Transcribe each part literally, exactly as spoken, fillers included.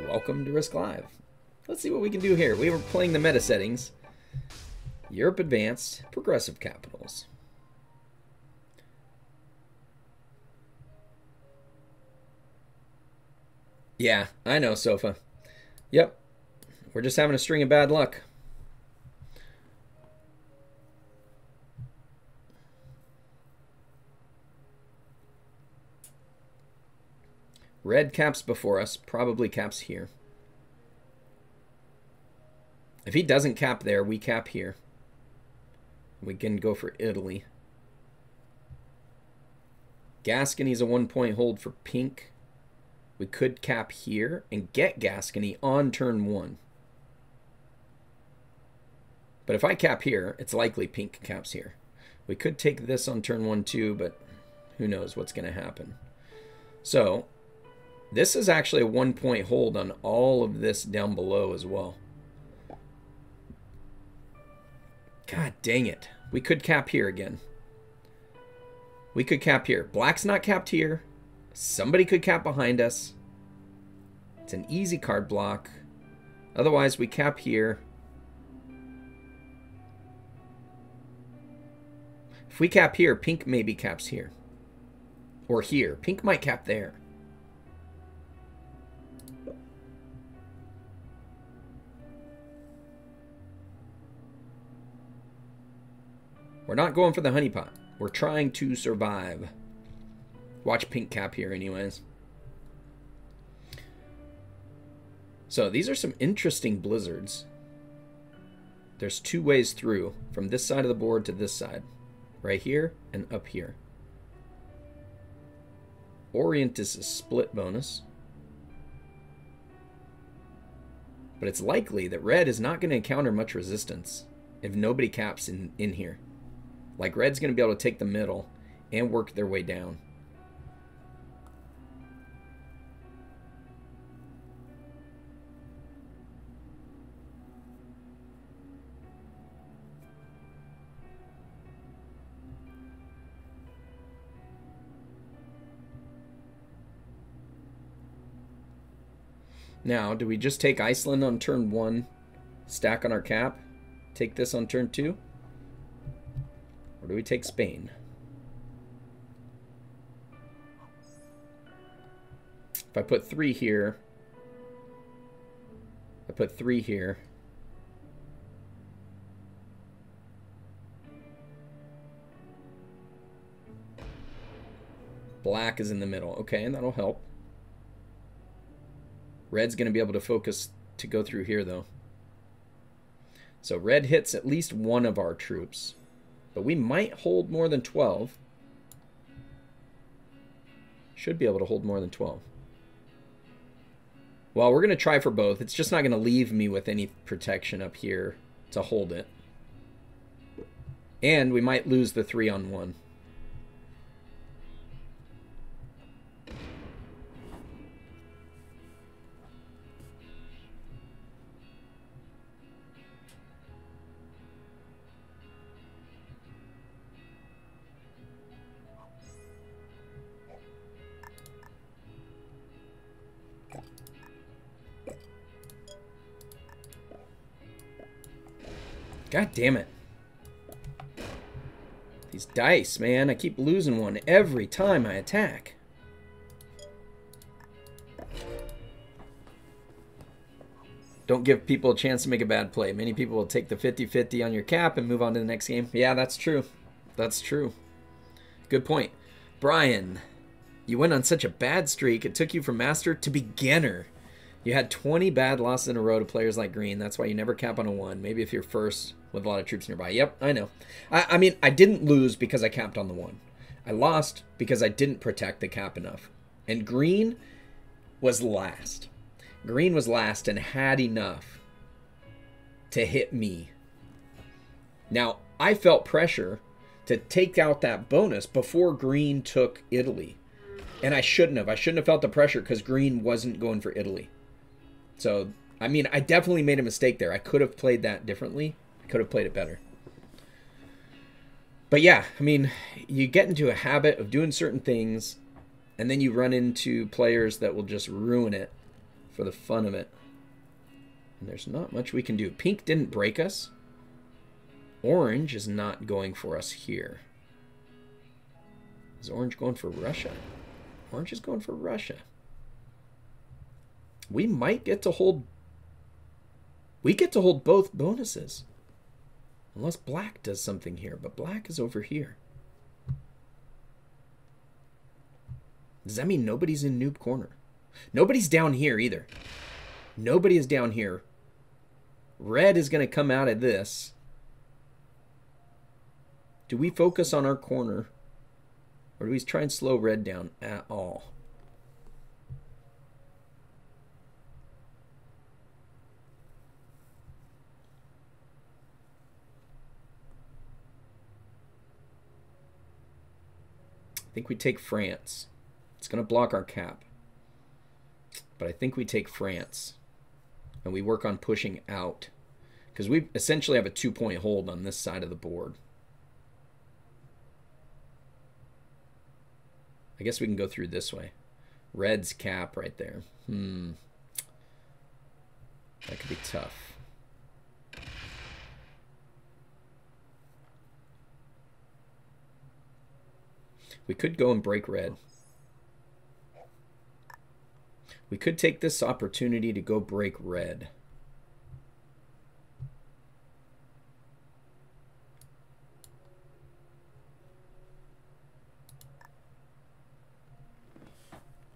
Welcome to Risk Live. Let's see what we can do here. We were playing the meta settings. Europe Advanced, Progressive Capitals. Yeah, I know, Sofa. Yep. We're just having a string of bad luck. Red caps before us, probably caps here. If he doesn't cap there, we cap here. We can go for Italy. Gascony's a one-point hold for pink. We could cap here and get Gascony on turn one. But if I cap here, it's likely pink caps here. We could take this on turn one too, but who knows what's going to happen. So this is actually a one-point hold on all of this down below as well. God dang it. We could cap here again. We could cap here. Black's not capped here. Somebody could cap behind us. It's an easy card block. Otherwise, we cap here. If we cap here, pink maybe caps here. Or here. Pink might cap there. We're not going for the honeypot. We're trying to survive. Watch pink cap here anyways. So these are some interesting blizzards. There's two ways through, from this side of the board to this side. Right here and up here. Orient is a split bonus. But it's likely that red is not going to encounter much resistance if nobody caps in, in here. Like, red's going to be able to take the middle and work their way down. Now, do we just take Iceland on turn one, stack on our cap, take this on turn two? Or do we take Spain? If I put three here, I put three here. Black is in the middle. Okay, and that'll help. Red's going to be able to focus to go through here, though. So red hits at least one of our troops. But we might hold more than twelve. Should be able to hold more than twelve. Well, we're going to try for both. It's just not going to leave me with any protection up here to hold it. And we might lose the three on one. God damn it. These dice, man. I keep losing one every time I attack. Don't give people a chance to make a bad play. Many people will take the fifty fifty on your cap and move on to the next game. Yeah, that's true. That's true. Good point. Brian, you went on such a bad streak. It took you from master to beginner. You had twenty bad losses in a row to players like green. That's why you never cap on a one. Maybe if you're first with a lot of troops nearby. Yep, I know. I, I mean, I didn't lose because I capped on the one. I lost because I didn't protect the cap enough. And green was last. Green was last and had enough to hit me. Now, I felt pressure to take out that bonus before green took Italy. And I shouldn't have. I shouldn't have felt the pressure because green wasn't going for Italy. So, I mean, I definitely made a mistake there. I could have played that differently. I could have played it better. But yeah, I mean, you get into a habit of doing certain things, and then you run into players that will just ruin it for the fun of it. And there's not much we can do. Pink didn't break us. Orange is not going for us here. Is orange going for Russia? Orange is going for Russia. We might get to hold... We get to hold both bonuses. Unless black does something here, but black is over here. Does that mean nobody's in noob corner? Nobody's down here either. Nobody is down here. Red is going to come out of this. Do we focus on our corner? Or do we try and slow red down at all? I think we take France. It's going to block our cap. But I think we take France. And we work on pushing out. Because we essentially have a two-point hold on this side of the board. I guess we can go through this way. Red's cap right there. Hmm. That could be tough. We could go and break red. We could take this opportunity to go break red.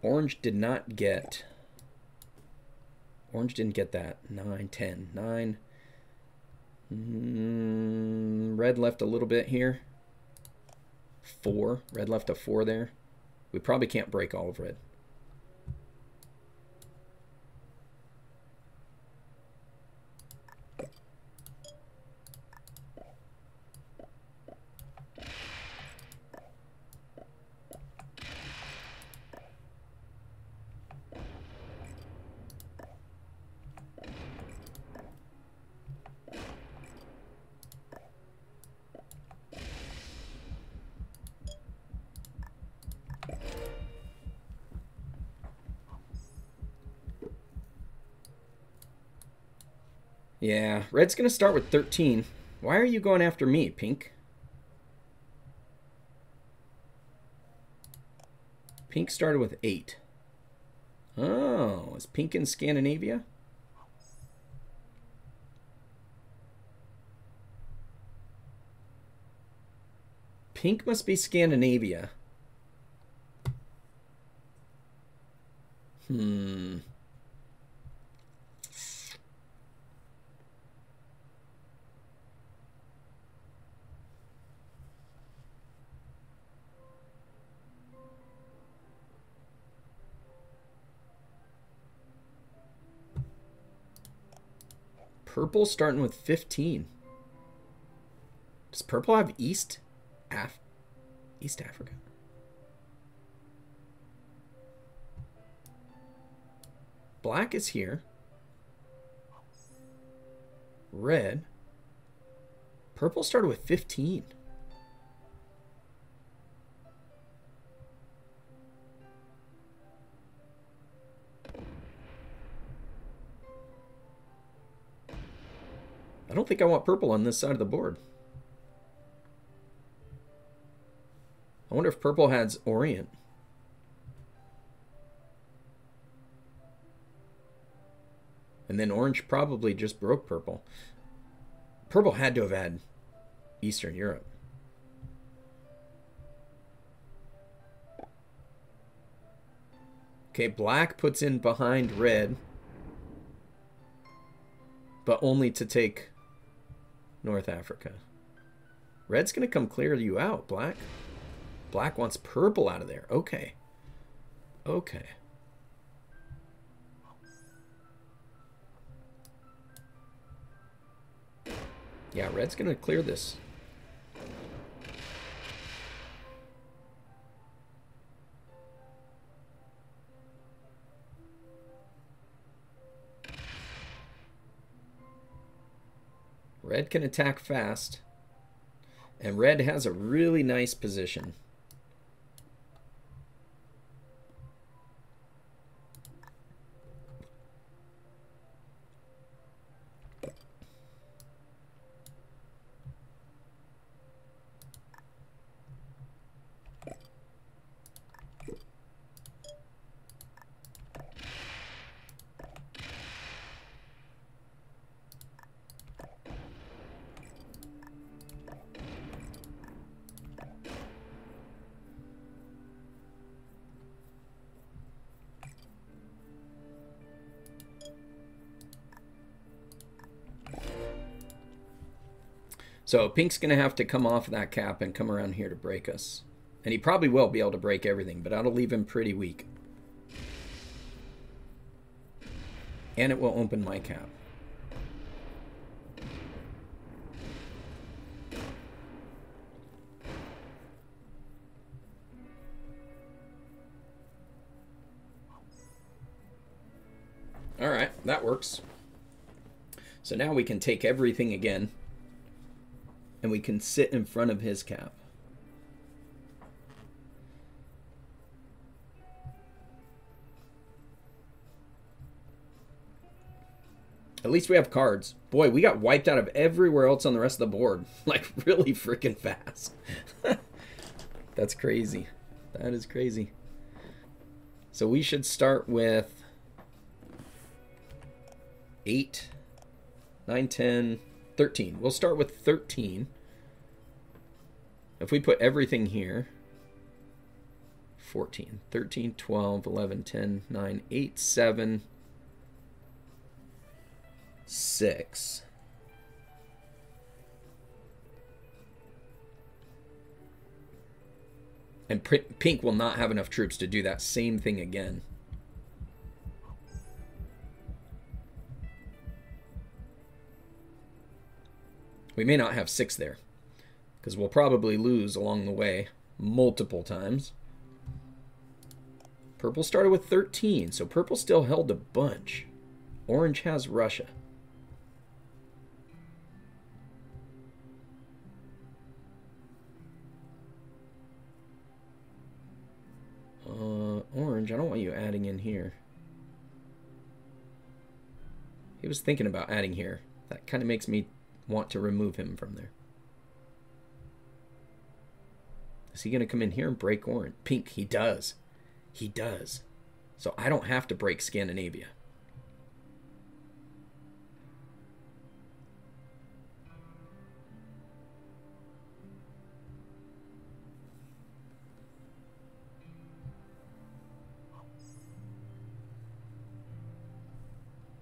Orange did not get, orange didn't get that. nine, ten, nine. Mm, red left a little bit here. four. Red left a four there. We probably can't break all of red. Yeah, red's going to start with thirteen. Why are you going after me, pink? Pink started with eight. Oh, is pink in Scandinavia? Pink must be Scandinavia. Hmm... Purple starting with fifteen. Does purple have East Af East Africa? Black is here. Red. Purple started with fifteen. I don't think I want purple on this side of the board. I wonder if purple has Orient. And then orange probably just broke purple. Purple had to have had Eastern Europe. Okay, black puts in behind red, but only to take North Africa. Red's gonna come clear you out, black. Black wants purple out of there. Okay. Okay. Yeah, red's gonna clear this. Red can attack fast, and red has a really nice position. So pink's going to have to come off that cap and come around here to break us. And he probably will be able to break everything, but that'll leave him pretty weak. And it will open my cap. All right, that works. So now we can take everything again, and we can sit in front of his cap. At least we have cards. Boy, we got wiped out of everywhere else on the rest of the board, like really freaking fast. That's crazy. That is crazy. So we should start with eight, nine, ten, thirteen. We'll start with thirteen. If we put everything here, fourteen, thirteen, twelve, eleven, ten, nine, eight, seven, six. And pink will not have enough troops to do that same thing again. We may not have six there, because we'll probably lose along the way multiple times. Purple started with thirteen, so purple still held a bunch. Orange has Russia. Uh, orange, I don't want you adding in here. He was thinking about adding here. That kind of makes me want to remove him from there. Is he going to come in here and break orange? Pink, he does. He does. So I don't have to break Scandinavia.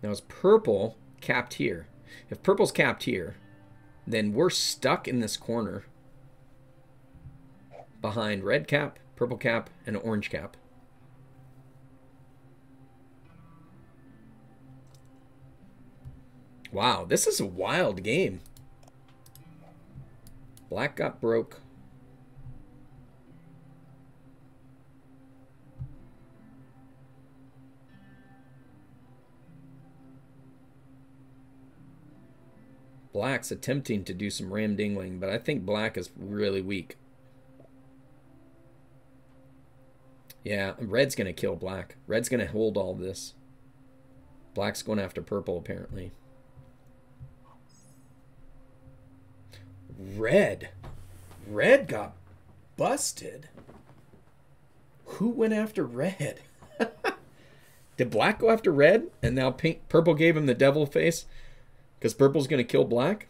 Now is purple capped here? If purple's capped here, then we're stuck in this corner behind red cap, purple cap, and orange cap. Wow, this is a wild game. Black got broke. Black's attempting to do some ram-dingling, but I think black is really weak. Yeah, red's going to kill black. Red's going to hold all this. Black's going after purple, apparently. Red. Red got busted. Who went after red? Did black go after red? And now pink, purple gave him the devil face? Because purple's going to kill black?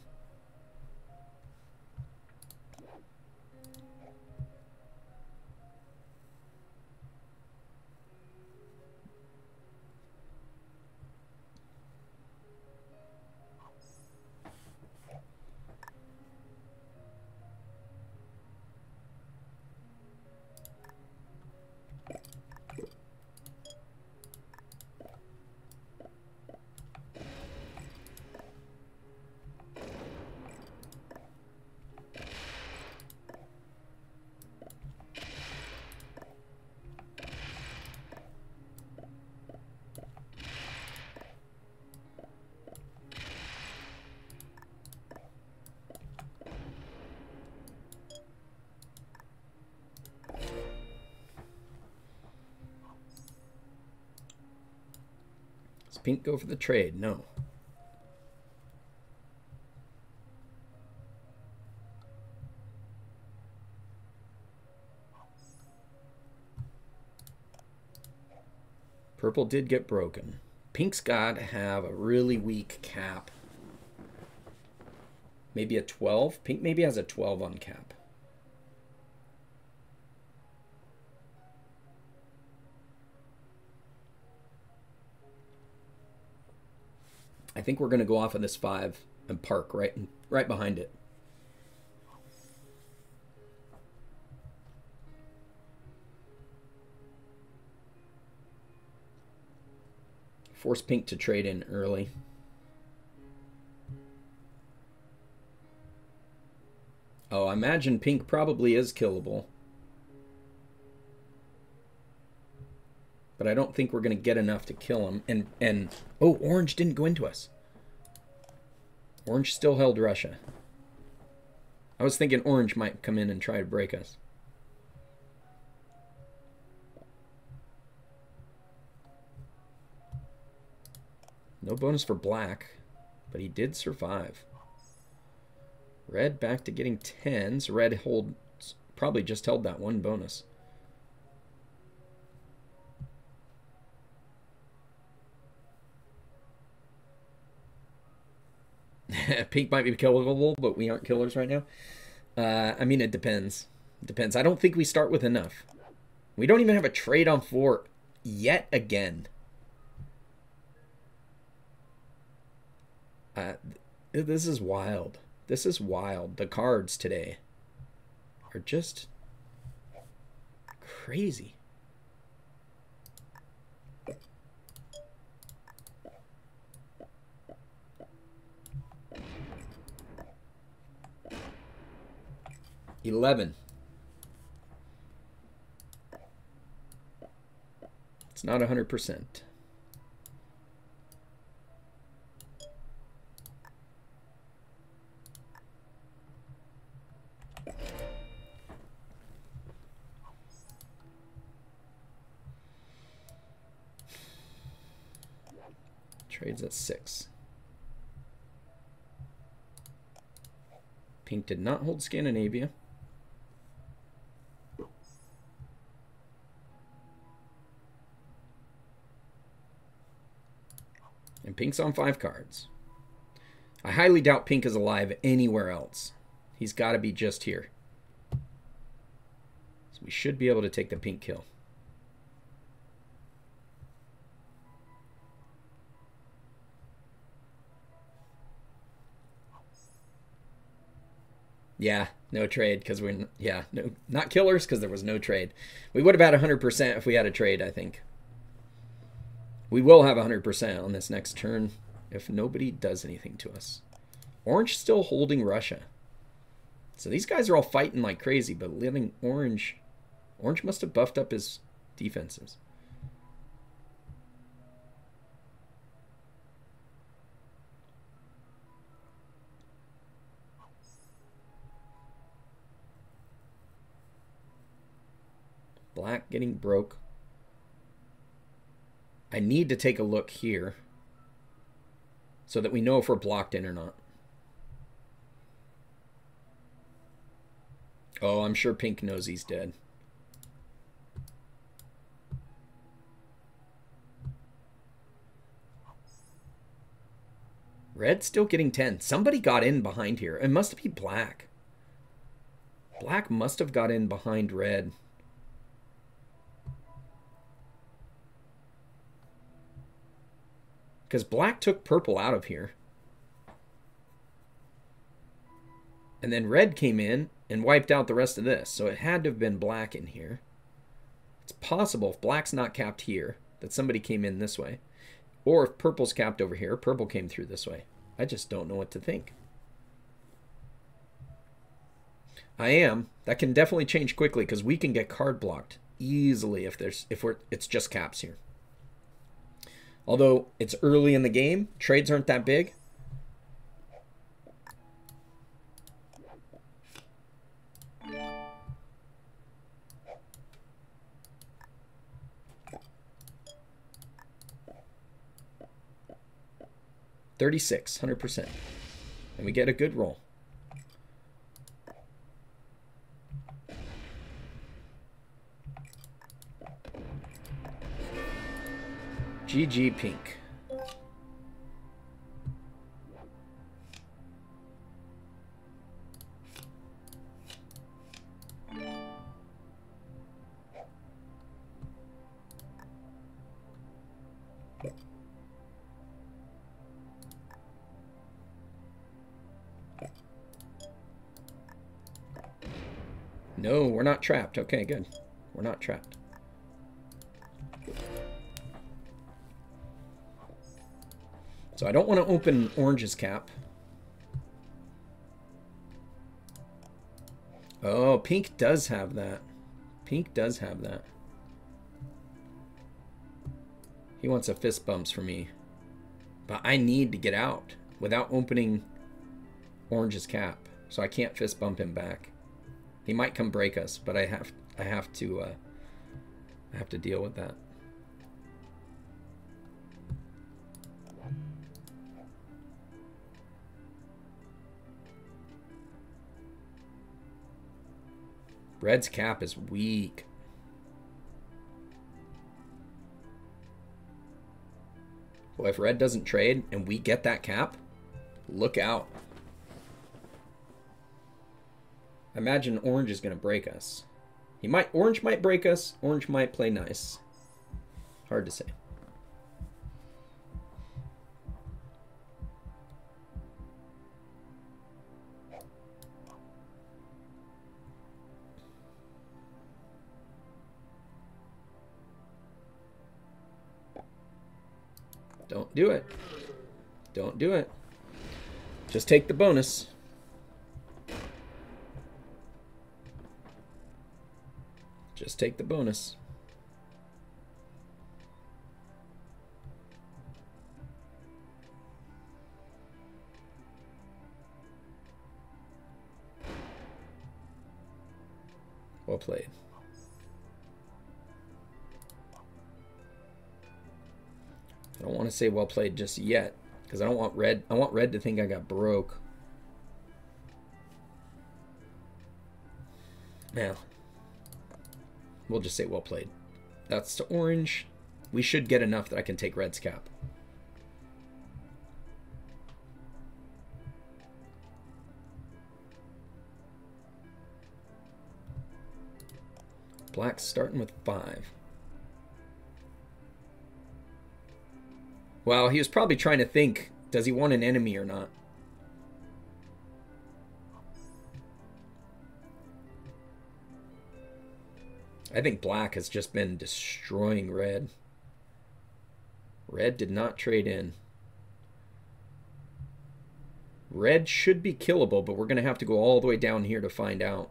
Pink go for the trade? No. Purple did get broken. Pink's got to have a really weak cap. Maybe a twelve? Pink maybe has a twelve on cap. I think we're going to go off of this five and park right right behind it. Force pink to trade in early. Oh, I imagine pink probably is killable. But I don't think we're going to get enough to kill him. And, and oh, orange didn't go into us. Orange still held Russia. I was thinking orange might come in and try to break us. No bonus for black, but he did survive. Red back to getting tens. Red hold probably just held that one bonus. Pink might be killable, but we aren't killers right now. Uh, I mean, it depends. It depends. I don't think we start with enough. We don't even have a trade on four yet again. Uh, this is wild. This is wild. The cards today are just crazy. eleven. It's not one hundred percent. Trades at six. Pink did not hold Scandinavia. And pink's on five cards. I highly doubt pink is alive anywhere else. He's got to be just here. So we should be able to take the pink kill. Yeah, no trade because we're, yeah, no, not killers because there was no trade. We would have had one hundred percent if we had a trade, I think. We will have one hundred percent on this next turn if nobody does anything to us. Orange still holding Russia. So these guys are all fighting like crazy, but living orange. Orange must have buffed up his defenses. Black getting broke. I need to take a look here so that we know if we're blocked in or not. Oh, I'm sure pink knows he's dead. Red's still getting ten. Somebody got in behind here. It must be black. Black must have got in behind red. Because black took purple out of here. And then red came in and wiped out the rest of this. So it had to have been black in here. It's possible if black's not capped here that somebody came in this way. Or if purple's capped over here, purple came through this way. I just don't know what to think. I am. That can definitely change quickly because we can get card blocked easily if there's if we're it's just caps here. Although it's early in the game, trades aren't that big. thirty-six, one hundred percent. And we get a good roll. G G pink. No, we're not trapped. Okay, good. We're not trapped. So I don't want to open Orange's cap. Oh, Pink does have that. Pink does have that. He wants a fist bumps for me. But I need to get out without opening Orange's cap. So I can't fist bump him back. He might come break us, but I have I have to uh, I have to deal with that. Red's cap is weak. Well, if Red doesn't trade and we get that cap, look out. Imagine Orange is going to break us. He might, Orange might break us. Orange might play nice. Hard to say. Don't do it. Don't do it. Just take the bonus. Just take the bonus. Well played. I don't want to say well played just yet, because I don't want Red. I want Red to think I got broke. Now, we'll just say well played. That's to Orange. We should get enough that I can take Red's cap. Black's starting with five. Well, he was probably trying to think, does he want an enemy or not? I think Black has just been destroying Red. Red did not trade in. Red should be killable, but we're going to have to go all the way down here to find out.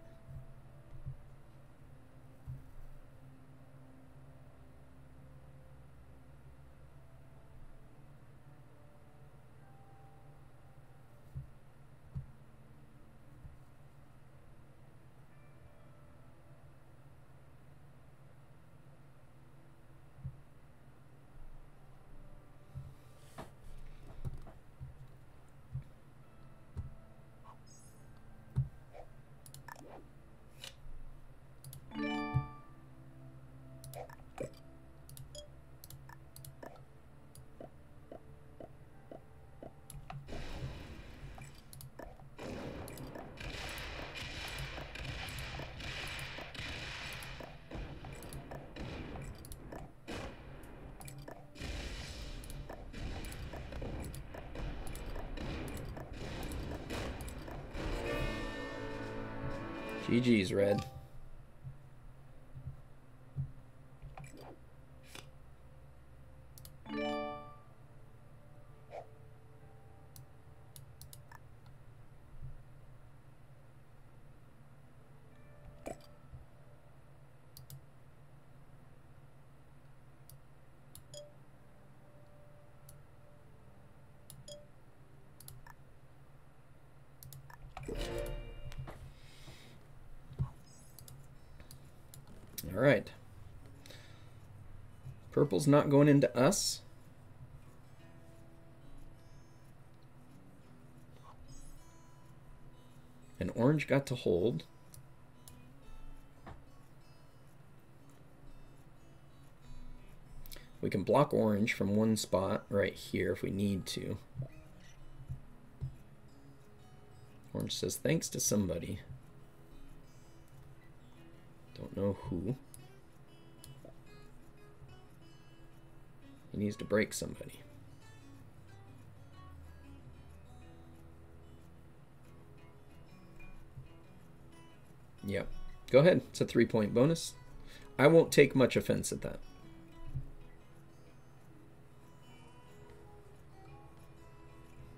G G's, Red. Alright. Purple's not going into us. And Orange got to hold. We can block Orange from one spot right here if we need to. Orange says thanks to somebody. Don't know who. He needs to break somebody. Yep. Go ahead. It's a three-point bonus. I won't take much offense at that.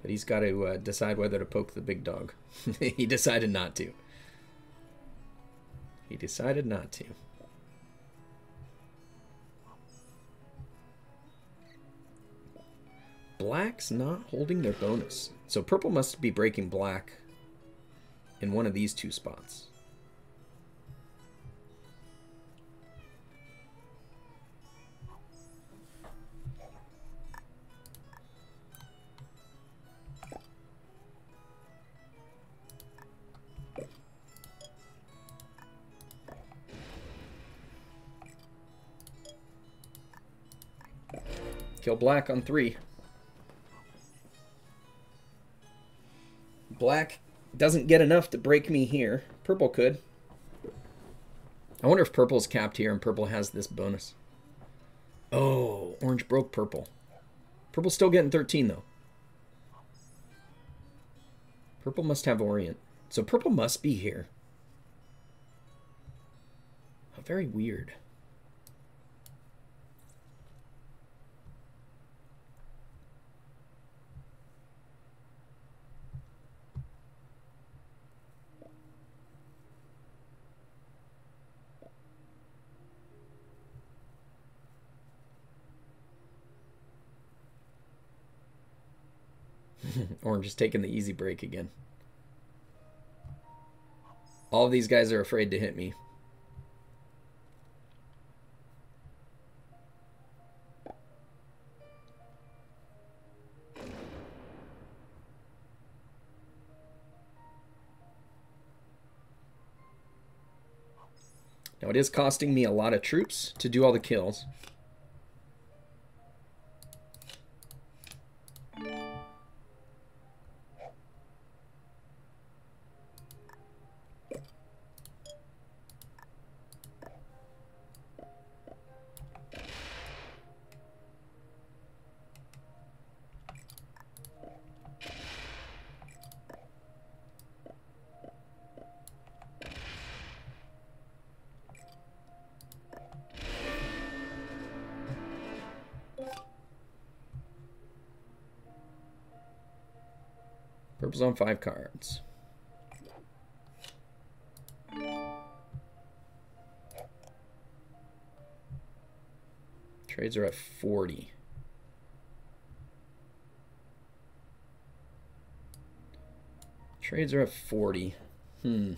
But he's got to uh, decide whether to poke the big dog. He decided not to. He decided not to. Black's not holding their bonus. So purple must be breaking black in one of these two spots. Kill black on three. Black doesn't get enough to break me here. Purple could. I wonder if purple's capped here and purple has this bonus. Oh, orange broke purple. Purple's still getting thirteen, though. Purple must have orient. So purple must be here. How very weird. Orange is taking the easy break again. All of these guys are afraid to hit me. Now it is costing me a lot of troops to do all the kills. Purple's on five cards. Trades are at forty. Trades are at forty. Hmm.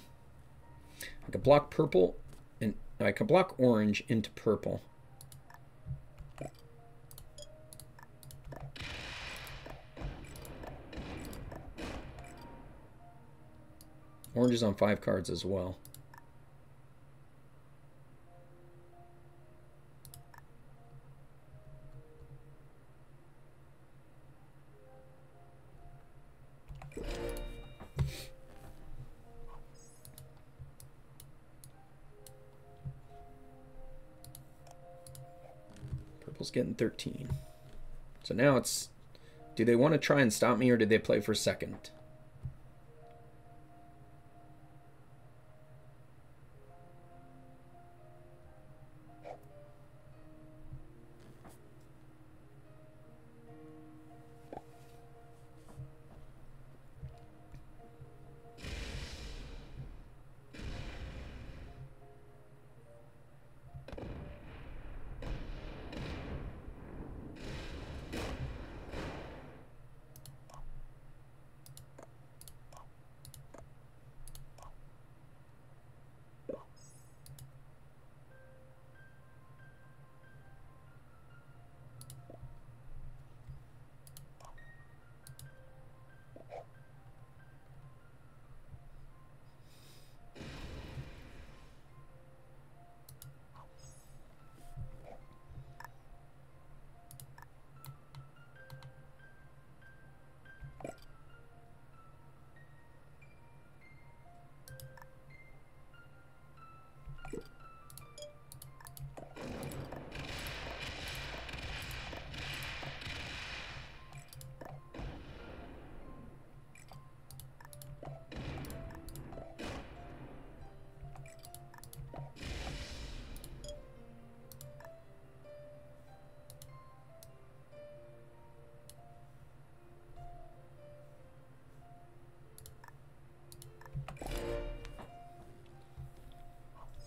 I could block purple and I could block orange into purple. Orange is on five cards as well. Purple's getting thirteen. So now it's, do they want to try and stop me or do they play for second?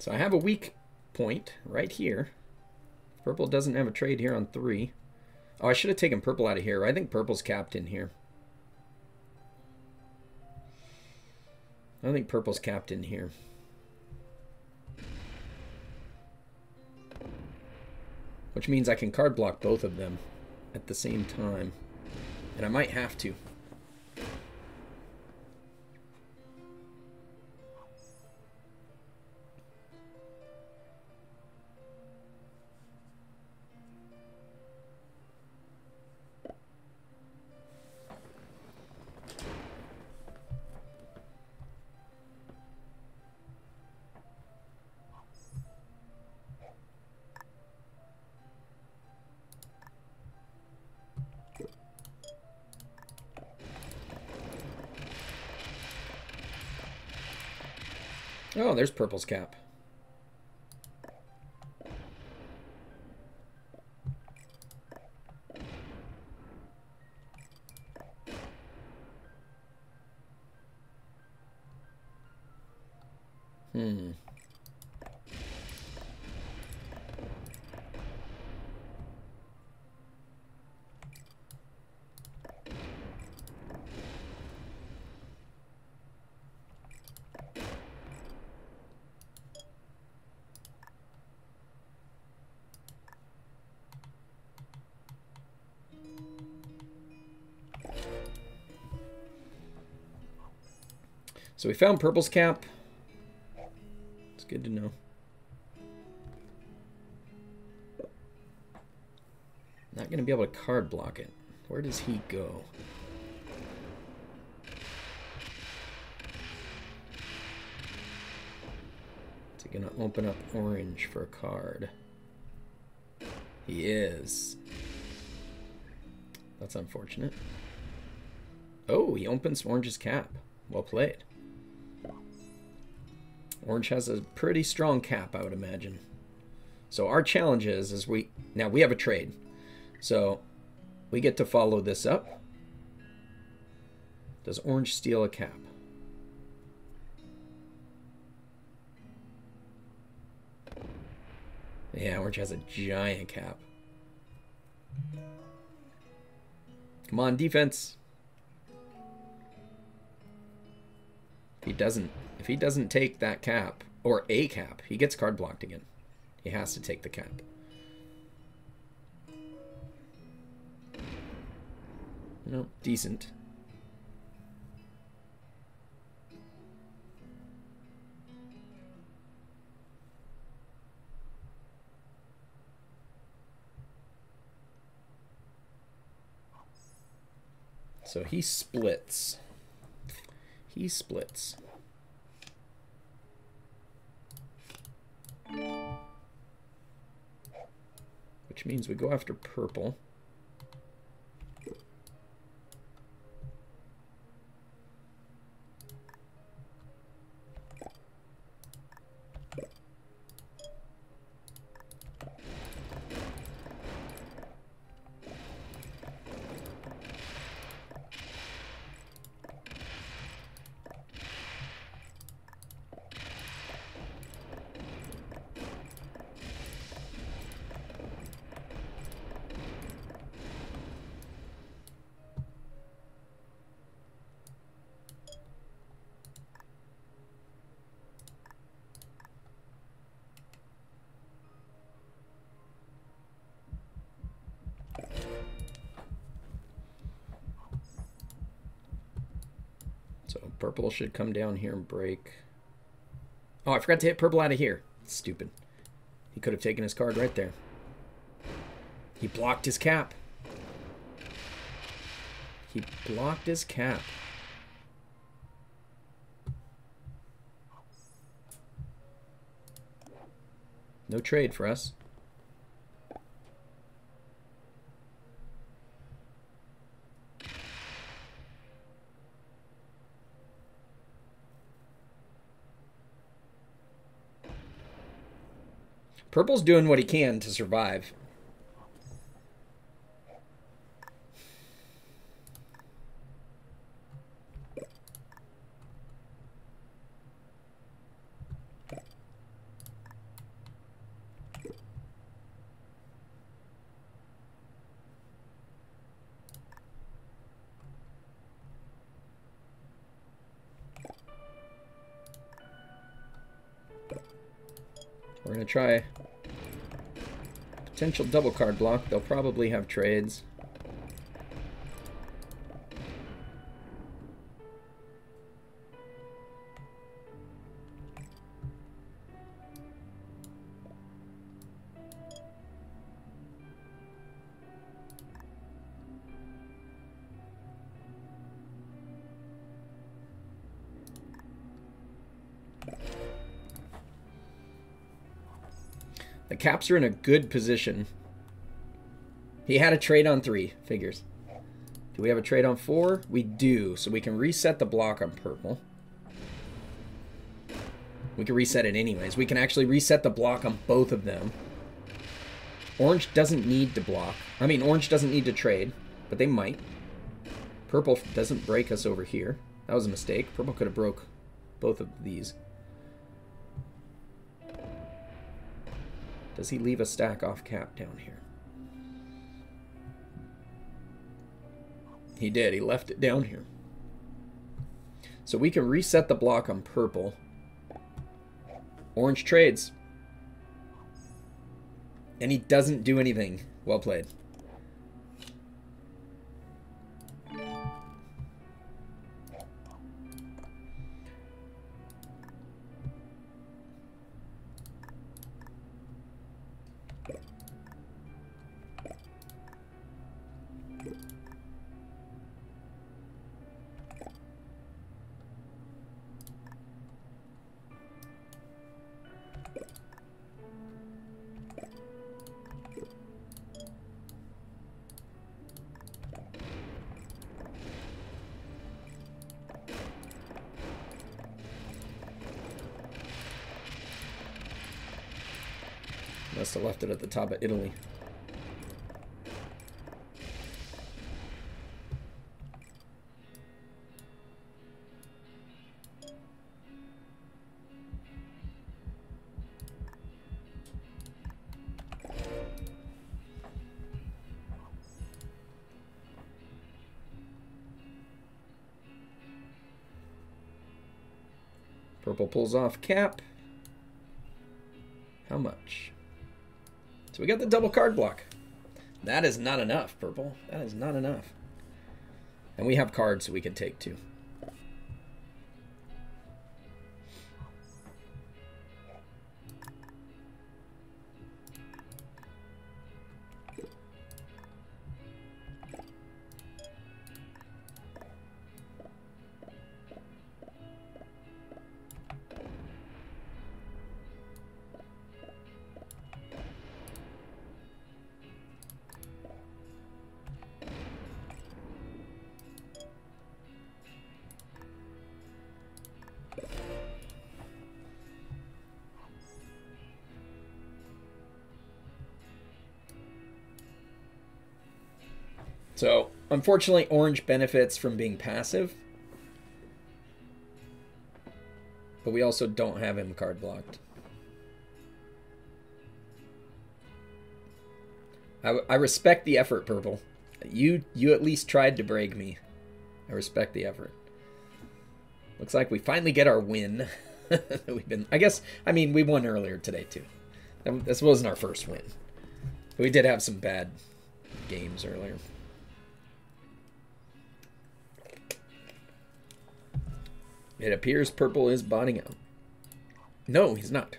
So I have a weak point right here. Purple doesn't have a trade here on three. Oh, I should have taken purple out of here. I think purple's capped in here. I think purple's capped in here. Which means I can card block both of them at the same time. And I might have to. Oh, there's purple's cap. Hmm. So we found purple's cap. It's good to know. Not going to be able to card block it. Where does he go? Is he going to open up orange for a card? He is. That's unfortunate. Oh, he opens orange's cap. Well played. Orange has a pretty strong cap, I would imagine. So our challenge is, is we, now we have a trade. So we get to follow this up. Does orange steal a cap? Yeah, orange has a giant cap. Come on, defense. If he doesn't, if he doesn't take that cap, or a cap, he gets card blocked again. He has to take the cap. No, decent. So he splits. He splits. Which means we go after purple. Purple should come down here and break. Oh, I forgot to hit purple out of here. Stupid. He could have taken his card right there. He blocked his cap. He blocked his cap. No trade for us. Purple's doing what he can to survive. gonna try potential double card block. They'll probably have trades. The Caps are in a good position. He had a trade on three, figures. Do we have a trade on four? We do, so we can reset the block on purple. We can reset it anyways. We can actually reset the block on both of them. Orange doesn't need to block. I mean, orange doesn't need to trade, but they might. Purple doesn't break us over here. That was a mistake. Purple could have broke both of these. Does he leave a stack off cap down here? He did. He left it down here. So we can reset the block on purple. Orange trades. And he doesn't do anything. Well played. Must have left it at the top of Italy. Purple pulls off cap. How much? So we got the double card block. That is not enough, purple. That is not enough. And we have cards so we can take two. So, unfortunately, orange benefits from being passive. But we also don't have him card blocked. I, I respect the effort, purple. You, you at least tried to break me. I respect the effort. Looks like we finally get our win. We've been, I guess, I mean, we won earlier today, too. This wasn't our first win. But we did have some bad games earlier. It appears purple is botting out. No, he's not.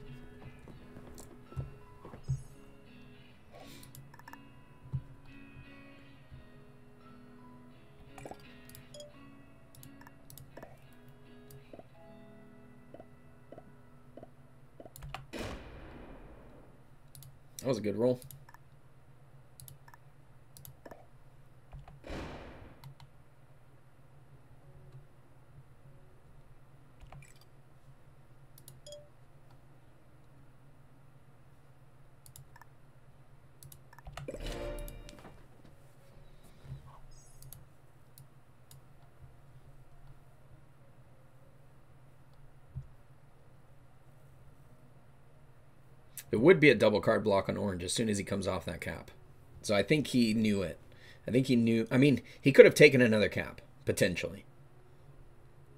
That was a good roll. It would be a double card block on orange as soon as he comes off that cap. So I think he knew it. I think he knew. I mean, he could have taken another cap, potentially.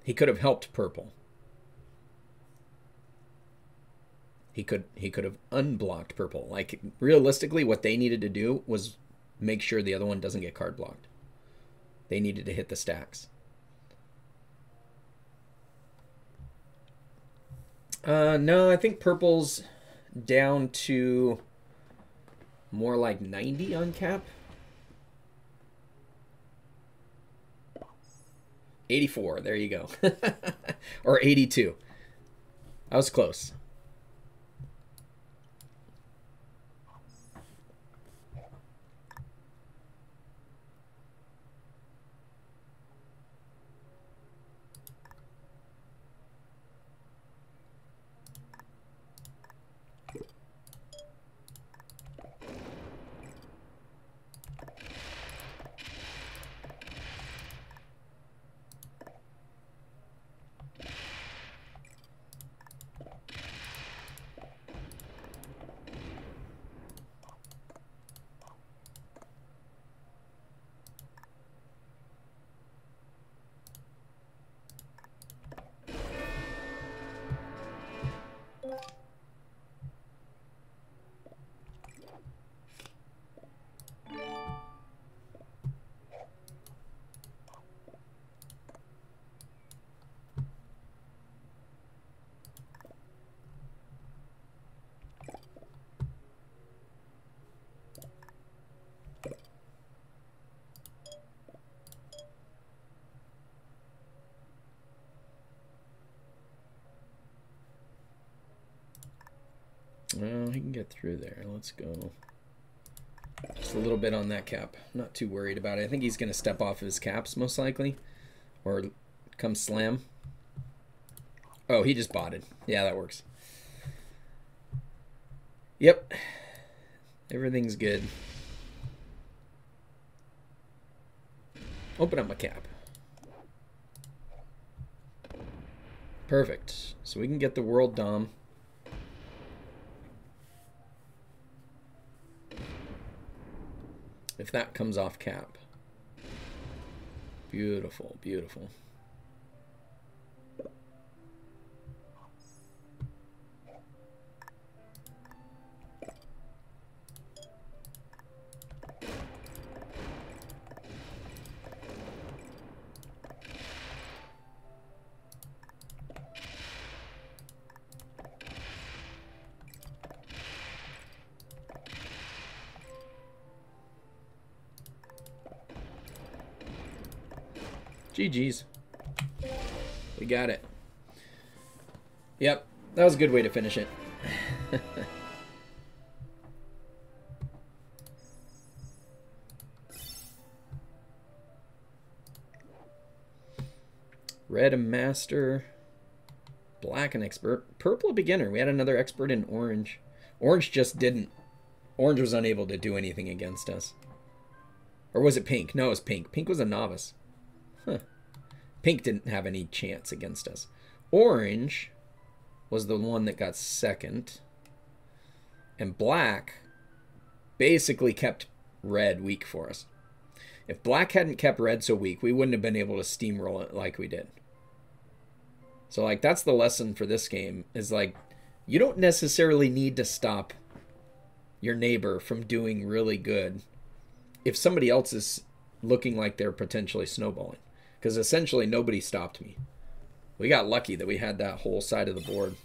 He could have helped purple. He could he could have unblocked purple. Like, realistically, what they needed to do was make sure the other one doesn't get card blocked. They needed to hit the stacks. Uh, no, I think purple's down to more like ninety on cap. eighty-four, there you go. Or eighty-two. I was close. Well, he can get through there. Let's go. Just a little bit on that cap. Not too worried about it. I think he's going to step off his caps, most likely. Or come slam. Oh, he just botted. Yeah, that works. Yep. Everything's good. Open up my cap. Perfect. So we can get the world dom. If that comes off cap. Beautiful, beautiful. G G's. We got it. Yep, that was a good way to finish it. Red a master, black an expert, purple a beginner. We had another expert in orange. Orange just didn't. Orange was unable to do anything against us. Or was it pink? No, it was pink. Pink was a novice. Huh. Pink didn't have any chance against us. Orange was the one that got second. And black basically kept red weak for us. If black hadn't kept red so weak, we wouldn't have been able to steamroll it like we did. So, like, that's the lesson for this game, is, like, you don't necessarily need to stop your neighbor from doing really good if somebody else is looking like they're potentially snowballing, because essentially nobody stopped me. We got lucky that we had that whole side of the board.